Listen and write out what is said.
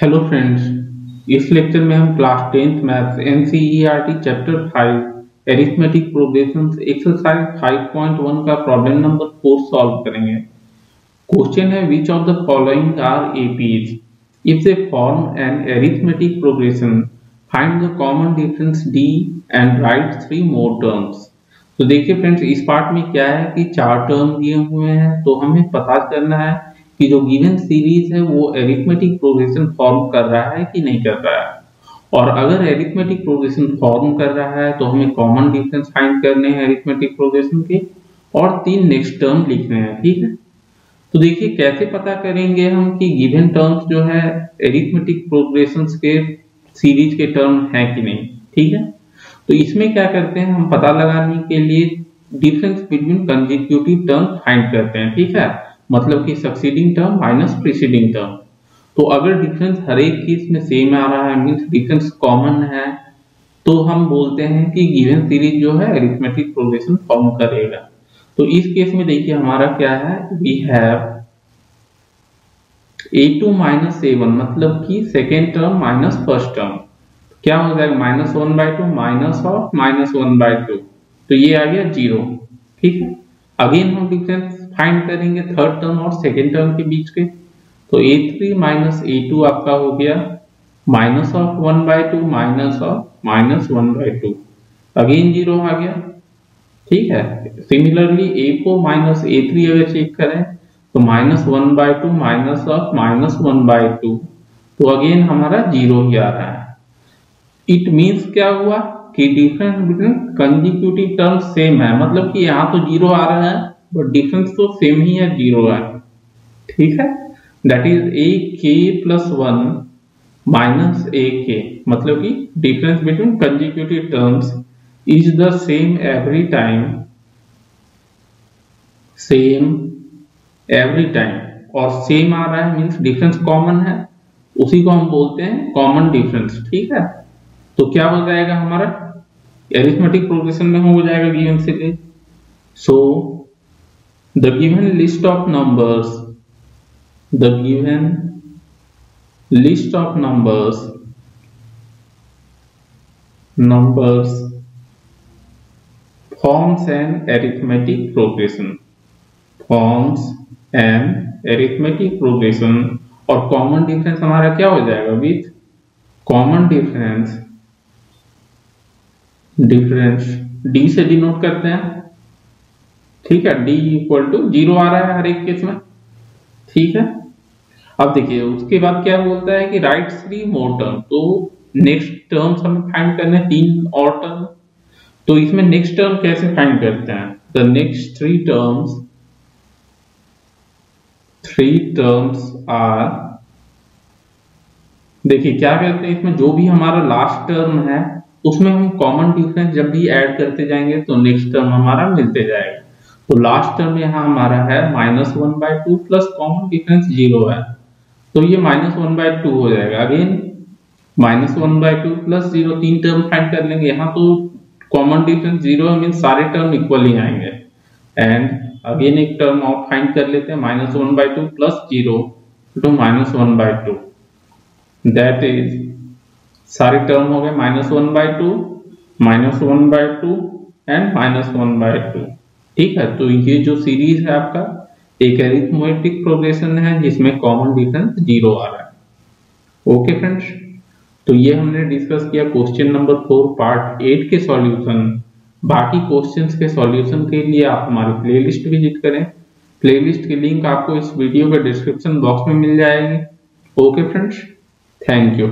Hello friends, इस lecture में हम class 10th maths NCERT chapter 5 arithmetic progressions exercise 5.1 का प्रॉब्लम नंबर 4 सॉल्व करेंगे। क्वेश्चन है which of the following are APs if they form an arithmetic progression, find the common difference D and write 3 more terms. तो देखिए friends, इस part में क्या है कि 4 टर्म दिए हुए हैं, तो हमें पता करना है कि जो गिवन सीरीज है वो एरिथमेटिक प्रोग्रेशन फॉर्म कर रहा है कि नहीं कर रहा है। और अगर एरिथमेटिक प्रोग्रेशन फॉर्म कर रहा है तो हमें कॉमन डिफरेंस फाइंड करने हैं एरिथमेटिक प्रोग्रेशन के, और 3 नेक्स्ट टर्म लिखने हैं। ठीक है, तो देखिए कैसे पता करेंगे हम कि गिवन टर्म्स जो है एरिथमेटिक प्रोग्रेशन के सीरीज के टर्म है कि नहीं। ठीक है, तो इसमें क्या करते हैं, हम पता लगाने के लिए difference between consecutive term find करते हैं। ठीक है, मतलब कि succeeding term minus preceding term. तो अगर डिफरेंस हर एक चीज में सेम आ रहा है, मींस डिफरेंस कॉमन है, तो हम बोलते हैं कि गिवन सीरीज जो है एरिथमेटिक प्रोग्रेशन फॉर्म करेगा। तो इस केस में देखिए हमारा क्या है, we have a2 minus a1, मतलब कि second term minus first term. क्या हो जाएगा, माइनस 1/2 माइनस ऑफ माइनस 1/2, तो ये आ गया 0। ठीक है, अगेन हम डिफरेंस फाइंड करेंगे थर्ड टर्म और सेकेंड टर्म के बीच के। तो a3 माइनस a2 आपका हो गया minus of 1/2 minus of minus 1/2, again 0 आ गया। ठीक है, सिमिलरली a4 माइनस a3 अगर चेक करें तो माइनस 1/2 माइनस ऑफ माइनस 1/2, तो अगेन हमारा 0 ही आ रहा है। इट मीन्स क्या हुआ कि difference between consecutive term same है, मतलब कि यहाँ तो 0 आ रहा है, डिफरेंस तो सेम ही है, 0 है। ठीक है, that is ak+1 minus ak, मतलब कि difference between consecutive terms is the same every time, same every time. और सेम आ रहा है मीन्स डिफरेंस कॉमन है, उसी को हम बोलते हैं कॉमन डिफरेंस। ठीक है, तो क्या हो जाएगा हमारा एरिथमेटिक प्रोग्रेशन में हो जाएगा given series. So the given list of numbers numbers forms an arithmetic progression और कॉमन डिफरेंस हमारा क्या हो जाएगा, with common difference, difference d से डिनोट करते हैं। ठीक है, d = 0 आ रहा है हर एक केस में। ठीक है, अब देखिए उसके बाद क्या बोलता है कि राइट 3 मोर टर्म। तो नेक्स्ट टर्म्स हमें फाइंड करने 3 और टर्म। तो इसमें नेक्स्ट टर्म कैसे फाइंड करते हैं, द नेक्स्ट 3 टर्म्स आर, देखिए क्या करते हैं, इसमें जो भी हमारा लास्ट टर्म है उसमें हम कॉमन डिफरेंस जब भी ऐड करते जाएंगे तो नेक्स्ट टर्म हमारा मिलते जाएगा। तो लास्ट टर्म यहाँ हमारा है माइनस 1/2 प्लस कॉमन डिफरेंस 0 है, तो ये माइनस 1/2 हो जाएगा। Again minus 1/2 plus 0, 3 term find कर लेंगे। यहाँ तो कॉमन डिफरेंस 0 है, मीन्स सारे टर्म इक्वल ही आएंगे। एंड अगेन एक टर्म और फाइंड कर लेते हैं, माइनस 1/2 प्लस 0 तो माइनस 1/2, दैट इज सारे टर्म हो गए माइनस 1/2, माइनस 1/2 एंड माइनस 1/2। ठीक है, तो ये जो सीरीज है आपका एक एरिथमेटिक प्रोग्रेशन है जिसमें कॉमन डिफरेंस 0 आ रहा है। ओके फ्रेंड्स, तो ये हमने डिस्कस किया क्वेश्चन नंबर 4 पार्ट 8 के सॉल्यूशन। बाकी क्वेश्चंस के सॉल्यूशन के लिए आप हमारी प्लेलिस्ट विजिट करें, प्लेलिस्ट की लिंक आपको इस वीडियो के डिस्क्रिप्शन बॉक्स में मिल जाएगी। Okay friends, thank you.